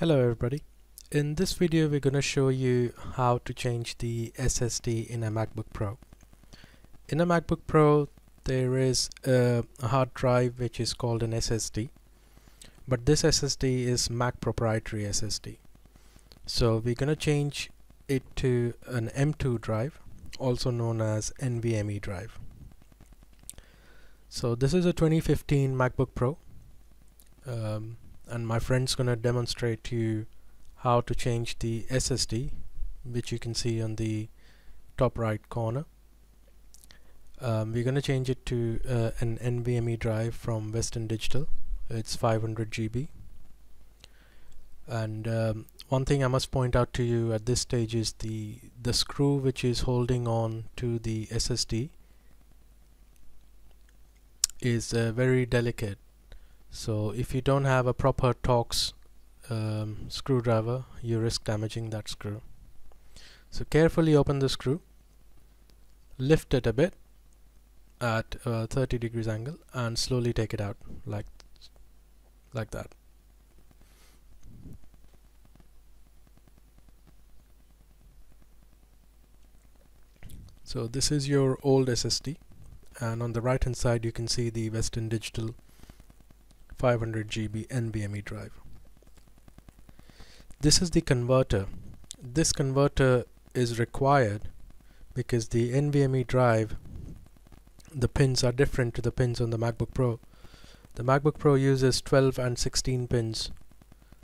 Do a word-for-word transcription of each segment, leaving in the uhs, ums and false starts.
Hello everybody. In this video we're going to show you how to change the S S D in a MacBook Pro. In a MacBook Pro there is a hard drive which is called an S S D, but this S S D is Mac proprietary S S D. So we're going to change it to an M two drive, also known as N V M e drive. So this is a twenty fifteen MacBook Pro. Um, and my friend's gonna demonstrate to you how to change the S S D, which you can see on the top right corner. Um, we're gonna change it to uh, an N V M e drive from Western Digital. It's five hundred gigabytes. And um, one thing I must point out to you at this stage is the the screw which is holding on to the S S D is uh, very delicate. So if you don't have a proper torx um, screwdriver, you risk damaging that screw. So carefully open the screw, lift it a bit at a thirty degrees angle and slowly take it out like, like that. So this is your old S S D, and on the right hand side you can see the Western Digital five hundred gigabyte N V M e drive. This is the converter. This converter is required because the N V M e drive, the pins are different to the pins on the MacBook Pro. The MacBook Pro uses twelve and sixteen pins.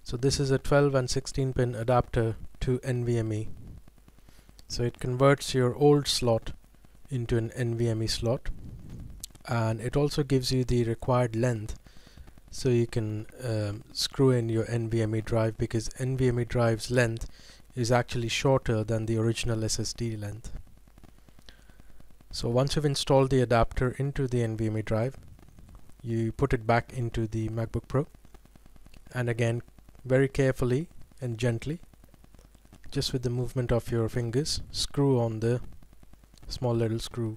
So this is a twelve and sixteen pin adapter to N V M e. So it converts your old slot into an N V M e slot, and it also gives you the required length so you can um, screw in your N V M e drive, because N V M e drive's length is actually shorter than the original S S D length. So once you've installed the adapter into the N V M e drive, you put it back into the MacBook Pro, and again very carefully and gently, just with the movement of your fingers, screw on the small little screw.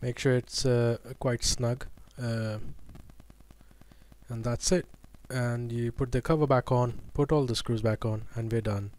Make sure it's uh, quite snug. Uh, and that's it, and you put the cover back on, put all the screws back on, and we're done.